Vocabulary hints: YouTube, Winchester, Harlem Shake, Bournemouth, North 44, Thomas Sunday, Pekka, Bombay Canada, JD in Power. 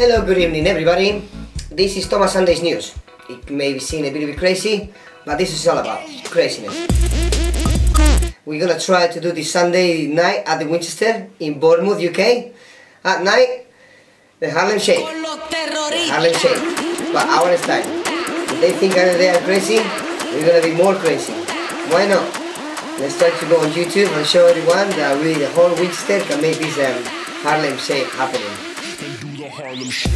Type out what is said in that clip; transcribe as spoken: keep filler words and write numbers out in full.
Hello, good evening everybody. This is Thomas Sunday's news. It may be seen a bit, a bit crazy, but this is all about craziness. We're gonna try to do this Sunday night at the Winchester in Bournemouth, U K. At night, the Harlem Shake. The Harlem Shake, but our style. If they think they are crazy, we're gonna be more crazy. Why not? Let's try to go on YouTube and show everyone that we, the whole Winchester, can make this um, Harlem Shake happening. Harlem Shake.